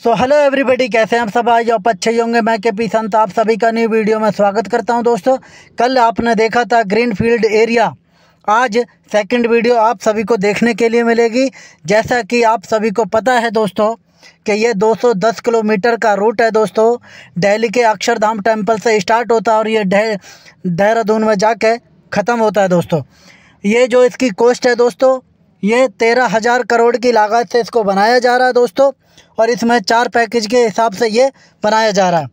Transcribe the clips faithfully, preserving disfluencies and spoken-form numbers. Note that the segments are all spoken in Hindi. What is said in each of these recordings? सो हेलो एवरीबॉडी, कैसे हैं आप सब? आज आप अच्छे होंगे। मैं के पी संत आप सभी का न्यू वीडियो में स्वागत करता हूं। दोस्तों, कल आपने देखा था ग्रीन फील्ड एरिया, आज सेकंड वीडियो आप सभी को देखने के लिए मिलेगी। जैसा कि आप सभी को पता है दोस्तों कि ये दो सौ दस किलोमीटर का रूट है दोस्तों। दिल्ली के अक्षरधाम टेम्पल से स्टार्ट होता है और ये देहरादून में जाके ख़त्म होता है दोस्तों। ये जो इसकी कॉस्ट है दोस्तों, ये तेरह हज़ार करोड़ की लागत से इसको बनाया जा रहा है दोस्तों, और इसमें चार पैकेज के हिसाब से ये बनाया जा रहा है।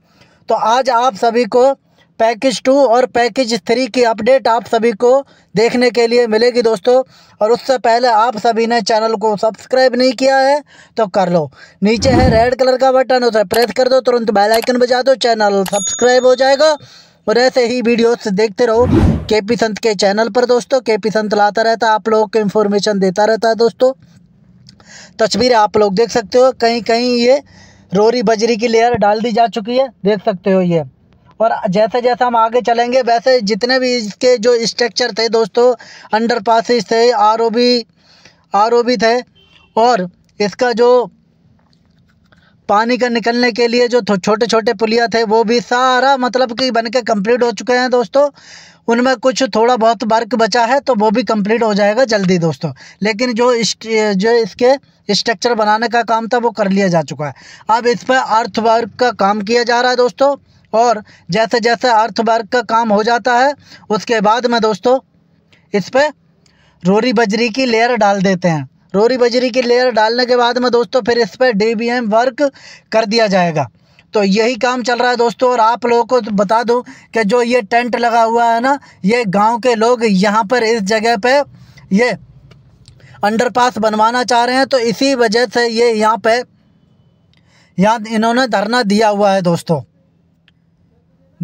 तो आज आप सभी को पैकेज टू और पैकेज थ्री की अपडेट आप सभी को देखने के लिए मिलेगी दोस्तों। और उससे पहले आप सभी ने चैनल को सब्सक्राइब नहीं किया है तो कर लो, नीचे है रेड कलर का बटन, उसे प्रेस कर दो, तुरंत बेल आइकन बजा दो, चैनल सब्सक्राइब हो जाएगा। और ऐसे ही वीडियोस देखते रहो के पी संत के चैनल पर दोस्तों। के पी संत लाता रहता है, आप लोगों को इन्फॉर्मेशन देता रहता है दोस्तों। तस्वीरें आप लोग देख सकते हो, कहीं कहीं ये रोरी बजरी की लेयर डाल दी जा चुकी है, देख सकते हो ये। और जैसे जैसे हम आगे चलेंगे, वैसे जितने भी इसके जो स्ट्रक्चर थे दोस्तों, अंडर पासिस थे, R O B R O B थे, और इसका जो पानी का निकलने के लिए जो छोटे छोटे पुलिया थे, वो भी सारा मतलब कि बनके कंप्लीट हो चुके हैं दोस्तों। उनमें कुछ थोड़ा बहुत वर्क बचा है तो वो भी कंप्लीट हो जाएगा जल्दी दोस्तों। लेकिन जो इस, जो इसके स्ट्रक्चर बनाने का काम था वो कर लिया जा चुका है। अब इस पर अर्थ वर्क का काम किया जा रहा है दोस्तों, और जैसे जैसे अर्थ वर्क का काम हो जाता है उसके बाद में दोस्तों इस पर रोरी बजरी की लेयर डाल देते हैं। रोरी बजरी की लेयर डालने के बाद में दोस्तों फिर इस पर डी बी एम वर्क कर दिया जाएगा। तो यही काम चल रहा है दोस्तों। और आप लोगों को तो बता दूं कि जो ये टेंट लगा हुआ है ना, ये गांव के लोग यहाँ पर इस जगह पे ये अंडरपास बनवाना चाह रहे हैं, तो इसी वजह से ये यहाँ पे यहाँ इन्होंने धरना दिया हुआ है दोस्तों।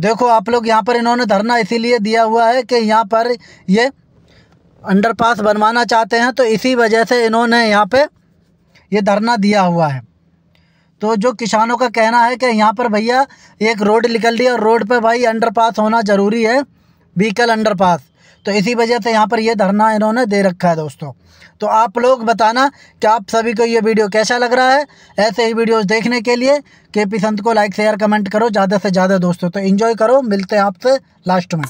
देखो आप लोग, यहाँ पर इन्होंने धरना इसीलिए दिया हुआ है कि यहाँ पर ये अंडरपास बनवाना चाहते हैं, तो इसी वजह से इन्होंने यहाँ पे ये धरना दिया हुआ है। तो जो किसानों का कहना है कि यहाँ पर भैया एक रोड निकल रही है, और रोड पे भाई अंडरपास होना ज़रूरी है, व्हीकल अंडरपास, तो इसी वजह से यहाँ पर ये धरना इन्होंने दे रखा है दोस्तों। तो आप लोग बताना कि आप सभी को ये वीडियो कैसा लग रहा है। ऐसे ही वीडियोज़ देखने के लिए के पी संत को लाइक शेयर कमेंट करो ज़्यादा से ज़्यादा दोस्तों। तो इन्जॉय करो, मिलते हैं आपसे लास्ट में।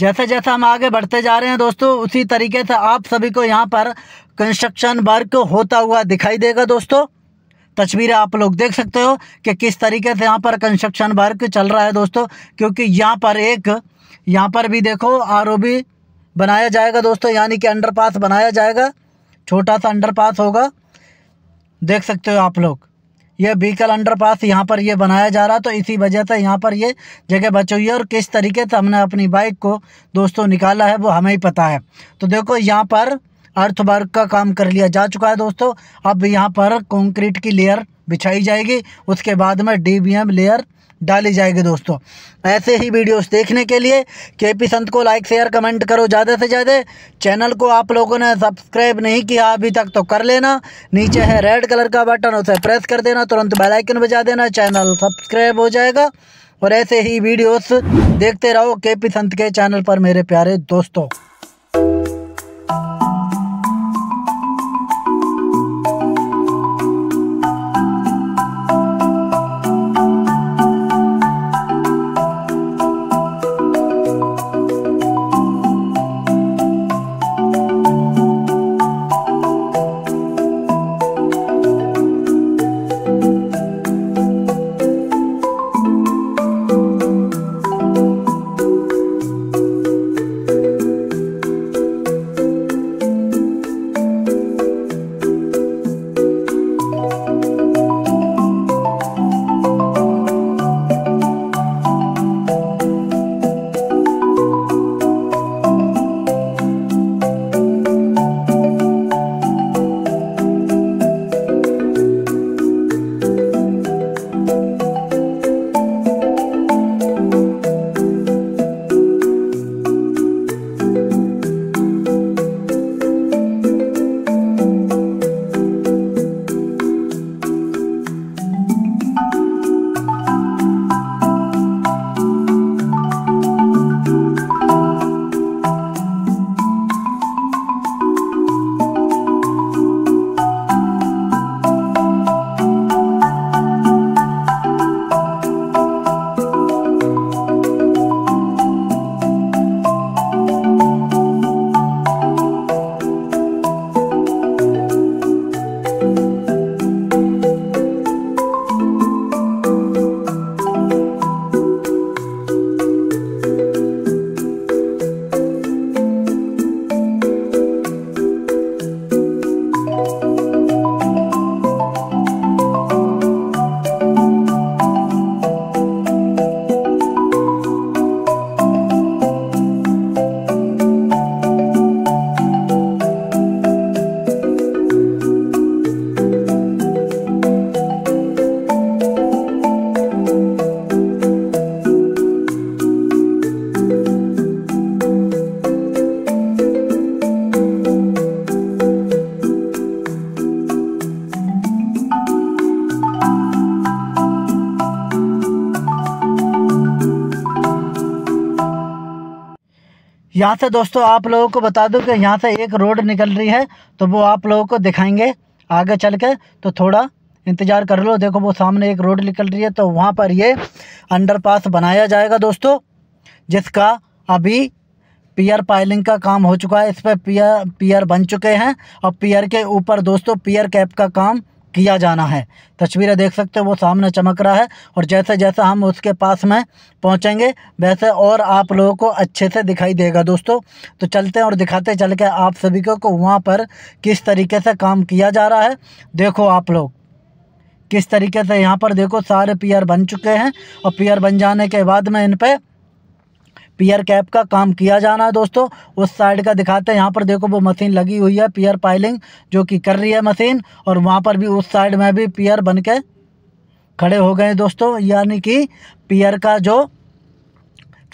जैसे जैसे हम आगे बढ़ते जा रहे हैं दोस्तों, उसी तरीके से आप सभी को यहाँ पर कंस्ट्रक्शन वर्क होता हुआ दिखाई देगा दोस्तों। तस्वीरें आप लोग देख सकते हो कि किस तरीके से यहाँ पर कंस्ट्रक्शन वर्क चल रहा है दोस्तों, क्योंकि यहाँ पर एक यहाँ पर भी देखो आरओबी बनाया जाएगा दोस्तों, यानी कि अंडरपास बनाया जाएगा, छोटा सा अंडरपास होगा, देख सकते हो आप लोग। यह व्हीकल अंडरपास यहाँ पर ये बनाया जा रहा है, तो इसी वजह से यहाँ पर ये जगह बची हुई है। और किस तरीके से हमने अपनी बाइक को दोस्तों निकाला है वो हमें ही पता है। तो देखो यहाँ पर अर्थवर्क का काम कर लिया जा चुका है दोस्तों। अब यहाँ पर कंक्रीट की लेयर बिछाई जाएगी, उसके बाद में डीबीएम लेयर डाली जाएगी दोस्तों। ऐसे ही वीडियोस देखने के लिए केपी संत को लाइक शेयर कमेंट करो ज़्यादा से ज़्यादा। चैनल को आप लोगों ने सब्सक्राइब नहीं किया अभी तक तो कर लेना, नीचे है रेड कलर का बटन, उसे प्रेस कर देना, तुरंत बेल आइकन बजा देना, चैनल सब्सक्राइब हो जाएगा। और ऐसे ही वीडियोस देखते रहो केपी संत के चैनल पर मेरे प्यारे दोस्तों। यहाँ से दोस्तों आप लोगों को बता दूं कि यहाँ से एक रोड निकल रही है, तो वो आप लोगों को दिखाएंगे आगे चल के, तो थोड़ा इंतज़ार कर लो। देखो वो सामने एक रोड निकल रही है, तो वहाँ पर ये अंडरपास बनाया जाएगा दोस्तों, जिसका अभी पियर पाइलिंग का काम हो चुका है। इस पर पियर पियर बन चुके हैं, और पियर के ऊपर दोस्तों पियर कैप का काम किया जाना है। तस्वीरें देख सकते हो वो सामने चमक रहा है, और जैसे जैसे हम उसके पास में पहुंचेंगे वैसे और आप लोगों को अच्छे से दिखाई देगा दोस्तों। तो चलते हैं और दिखाते चल के आप सभी को वहाँ पर किस तरीके से काम किया जा रहा है। देखो आप लोग किस तरीके से यहाँ पर देखो सारे पियर बन चुके हैं, और पियर बन जाने के बाद में इन पर पियर कैप का काम किया जाना है दोस्तों। उस साइड का दिखाते हैं, यहाँ पर देखो वो मशीन लगी हुई है पियर पाइलिंग जो कि कर रही है मशीन, और वहाँ पर भी उस साइड में भी पियर बन के खड़े हो गए दोस्तों, यानी कि पियर का जो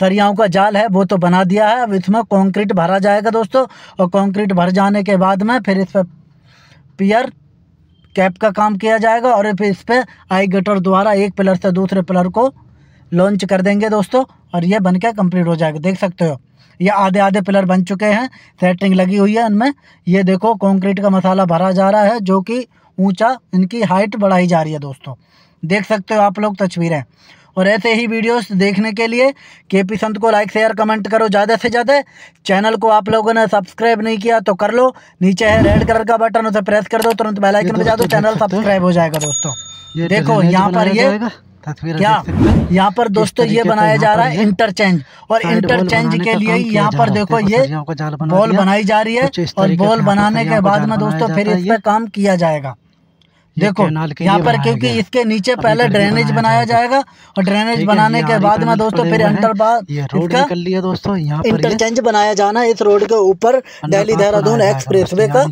सरियाओं का जाल है वो तो बना दिया है। अब इसमें कंक्रीट भरा जाएगा दोस्तों, और कंक्रीट भर जाने के बाद में फिर इस पर पियर कैप का काम किया जाएगा, और फिर इस पर आई गटर द्वारा एक पिलर से दूसरे पिलर को लॉन्च कर देंगे दोस्तों, और ये बनकर कंप्लीट हो जाएगा। देख सकते हो ये आधे आधे पिलर बन चुके हैं, सेटिंग लगी हुई है इनमें। ये देखो कंक्रीट का मसाला भरा जा रहा है, जो कि ऊंचा इनकी हाइट बढ़ाई जा रही है दोस्तों। देख सकते हो आप लोग तस्वीरें। और ऐसे ही वीडियोस देखने के लिए के पी संत को लाइक शेयर कमेंट करो ज़्यादा से ज़्यादा। चैनल को आप लोगों ने सब्सक्राइब नहीं किया तो कर लो, नीचे है रेड कलर का बटन, उसे प्रेस कर दो, तुरंत बेल आइकन बजा दो, चैनल सब्सक्राइब हो जाएगा दोस्तों। देखो यहाँ पर ये क्या, यहाँ पर दोस्तों ये बनाया जा रहा है इंटरचेंज, और इंटरचेंज के लिए यहाँ पर देखो ये बॉल बनाई जा रही है, और बॉल बनाने के बाद में दोस्तों फिर इस पर काम किया जाएगा। देखो यहाँ पर क्योंकि इसके नीचे पहले ड्रेनेज बनाया जाएगा, और ड्रेनेज बनाने के बाद में दोस्तों फिर अंडरपास इसका दोस्तों इंटरचेंज बनाया जाना इस रोड के ऊपर दिल्ली देहरादून एक्सप्रेसवे का।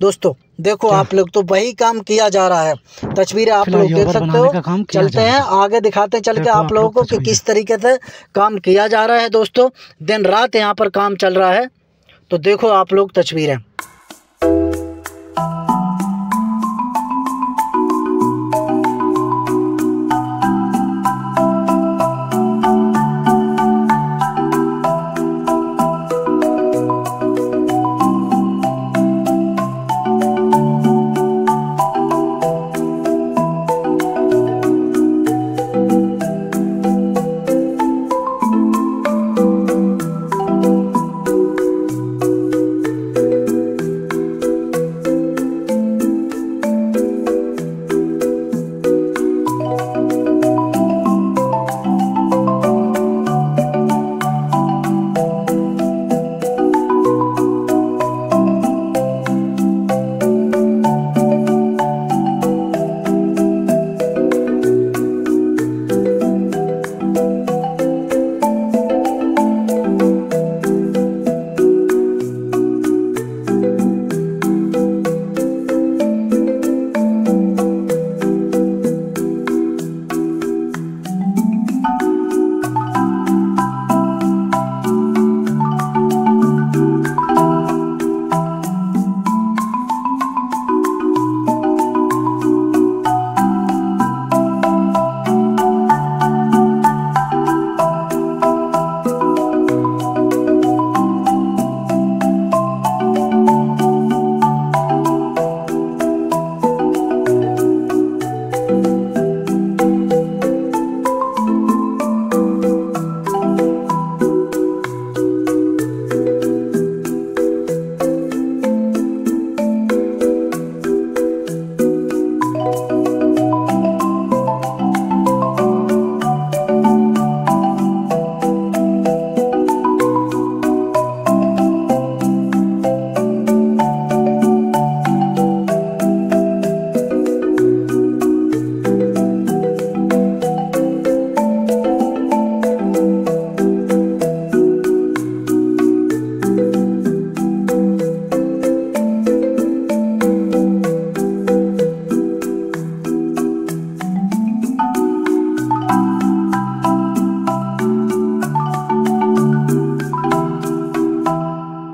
दोस्तों देखो आप लोग तो वही काम किया जा रहा है, तस्वीरें आप लोग देख सकते हो। चलते हैं आगे, दिखाते हैं चल के आप लोगों को कि किस तरीके से काम किया जा रहा है। दोस्तों दिन रात यहाँ पर काम चल रहा है, तो देखो आप लोग तस्वीरें।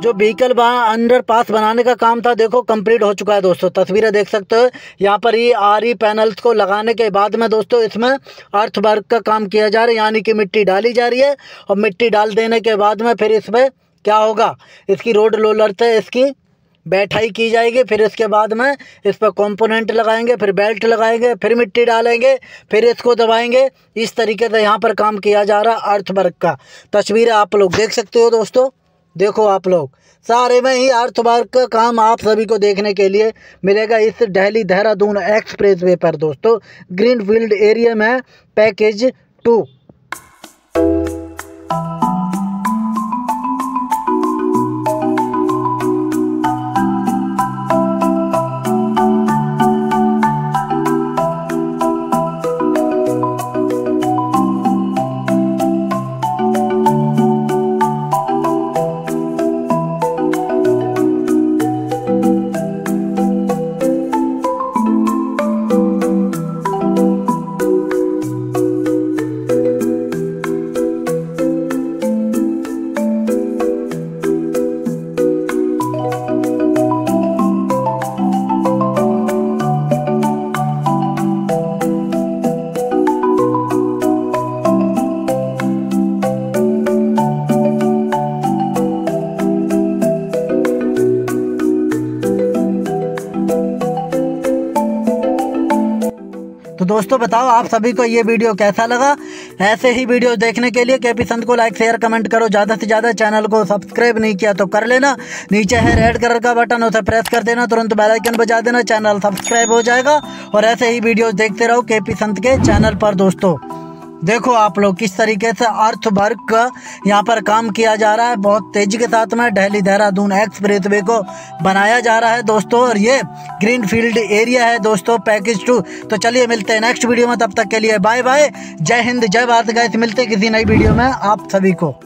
जो व्हीकल वहाँ अंडर पास बनाने का काम था देखो कंप्लीट हो चुका है दोस्तों। तस्वीरें देख सकते हो, यहाँ पर ये आरी पैनल्स को लगाने के बाद में दोस्तों इसमें अर्थ वर्क का काम किया जा रहा है, यानी कि मिट्टी डाली जा रही है, और मिट्टी डाल देने के बाद में फिर इसमें क्या होगा, इसकी रोड रोलर से इसकी बैठाई की जाएगी, फिर इसके बाद में इस पर कंपोनेंट लगाएंगे, फिर बेल्ट लगाएंगे, फिर मिट्टी डालेंगे, फिर इसको दबाएंगे। इस तरीके से यहाँ पर काम किया जा रहा है अर्थ वर्क का। तस्वीरें आप लोग देख सकते हो दोस्तों। देखो आप लोग सारे में ही अर्थ वर्क का काम आप सभी को देखने के लिए मिलेगा इस दिल्ली देहरादून एक्सप्रेसवे पर दोस्तों, ग्रीनफील्ड एरिया में पैकेज टू। दोस्तों बताओ आप सभी को ये वीडियो कैसा लगा। ऐसे ही वीडियो देखने के लिए के पी संत को लाइक शेयर कमेंट करो ज़्यादा से ज़्यादा। चैनल को सब्सक्राइब नहीं किया तो कर लेना, नीचे है रेड कलर का बटन उसे प्रेस कर देना, तुरंत बेल आइकन बजा देना, चैनल सब्सक्राइब हो जाएगा। और ऐसे ही वीडियो देखते रहो के पी संत के चैनल पर। दोस्तों देखो आप लोग किस तरीके से अर्थ वर्क का यहाँ पर काम किया जा रहा है, बहुत तेज़ी के साथ में दिल्ली देहरादून एक्सप्रेसवे को बनाया जा रहा है दोस्तों। और ये ग्रीन फील्ड एरिया है दोस्तों पैकेज टू। तो चलिए मिलते हैं नेक्स्ट वीडियो में, तब तक के लिए बाय बाय, जय हिंद जय भारत गाइस। मिलते हैं किसी नई वीडियो में आप सभी को।